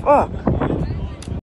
fuck.